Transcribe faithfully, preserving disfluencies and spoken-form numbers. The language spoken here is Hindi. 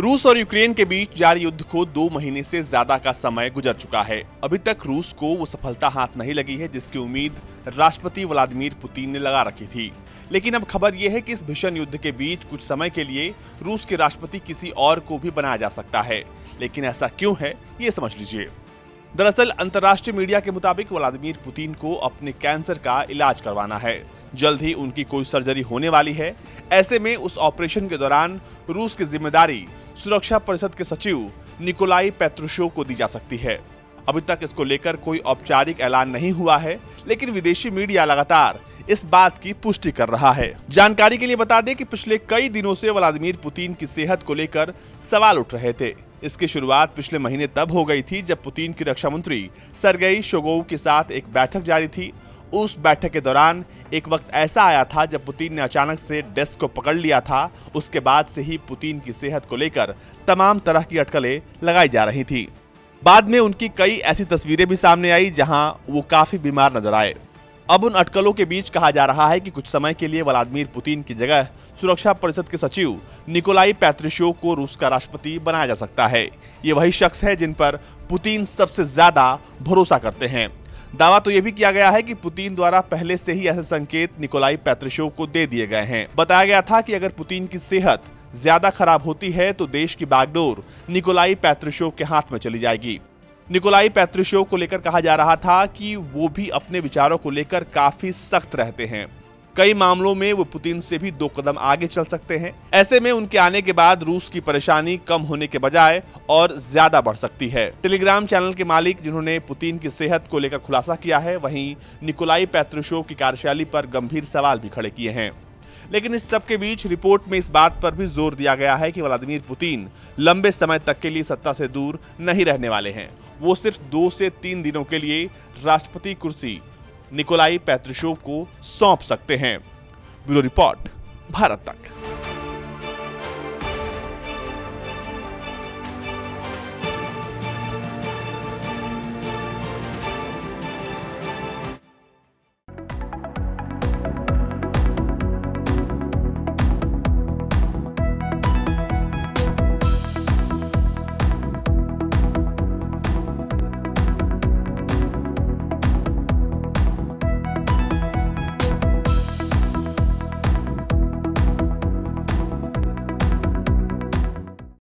रूस और यूक्रेन के बीच जारी युद्ध को दो महीने से ज्यादा का समय गुजर चुका है। अभी तक रूस को वो सफलता हाथ नहीं लगी है जिसकी उम्मीद राष्ट्रपति व्लादिमीर पुतिन ने लगा रखी थी, लेकिन अब खबर यह है कि इस भीषण युद्ध के बीच कुछ समय के लिए रूस के राष्ट्रपति किसी और को भी बनाया जा सकता है, लेकिन ऐसा क्यों है ये समझ लीजिए। दरअसल अंतर्राष्ट्रीय मीडिया के मुताबिक व्लादिमीर पुतिन को अपने कैंसर का इलाज करवाना है। जल्द ही उनकी कोई सर्जरी होने वाली है। ऐसे में उस ऑपरेशन के दौरान रूस की जिम्मेदारी सुरक्षा परिषद के सचिव निकोलाई पैत्रुशेव को दी जा सकती है। अभी तक इसको लेकर कोई औपचारिक ऐलान नहीं हुआ है, लेकिन विदेशी मीडिया लगातार इस बात की पुष्टि कर रहा है। जानकारी के लिए बता दें कि पिछले कई दिनों से व्लादिमीर पुतिन की सेहत को लेकर सवाल उठ रहे थे। इसकी शुरुआत पिछले महीने तब हो गई थी जब पुतिन की रक्षा मंत्री सर्गेई शोगोव के साथ एक बैठक जारी थी। उस बैठक के दौरान एक वक्त ऐसा आया था जब पुतिन ने अचानक से डेस्क को पकड़ लिया था। उसके बाद से ही पुतिन की सेहत को लेकर तमाम तरह की अटकलें लगाई जा रही थी। बाद में उनकी कई ऐसी तस्वीरें भी सामने आई जहां वो काफी बीमार नजर आए। अब उन अटकलों के बीच कहा जा रहा है कि कुछ समय के लिए व्लादिमीर पुतिन की जगह सुरक्षा परिषद के सचिव निकोलाई पैत्रुशेव को रूस का राष्ट्रपति बनाया जा सकता है। ये वही शख्स है जिन पर पुतिन सबसे ज्यादा भरोसा करते हैं। दावा तो ये भी किया गया है कि पुतिन द्वारा पहले से ही ऐसे संकेत निकोलाई पैत्रुशेव को दे दिए गए हैं। बताया गया था कि अगर पुतिन की सेहत ज्यादा खराब होती है तो देश की बागडोर निकोलाई पैत्रुशेव के हाथ में चली जाएगी। निकोलाई पैत्रुशेव को लेकर कहा जा रहा था कि वो भी अपने विचारों को लेकर काफी सख्त रहते हैं। कई मामलों में वो पुतिन से भी दो कदम आगे चल सकते हैं। ऐसे में उनके आने के बाद रूस की परेशानी कम होने के बजाय और ज्यादा बढ़ सकती है। टेलीग्राम चैनल के मालिक जिन्होंने पुतिन की सेहत को लेकर खुलासा किया है, वहीं निकोलाई पैत्रुशेव की कार्यशैली पर गंभीर सवाल भी खड़े किए हैं। लेकिन इस सबके बीच रिपोर्ट में इस बात पर भी जोर दिया गया है कि व्लादिमीर पुतिन लंबे समय तक के लिए सत्ता से दूर नहीं रहने वाले हैं। वो सिर्फ दो से तीन दिनों के लिए राष्ट्रपति कुर्सी निकोलाई पैत्रुशेव को सौंप सकते हैं। ब्यूरो रिपोर्ट, भारत तक।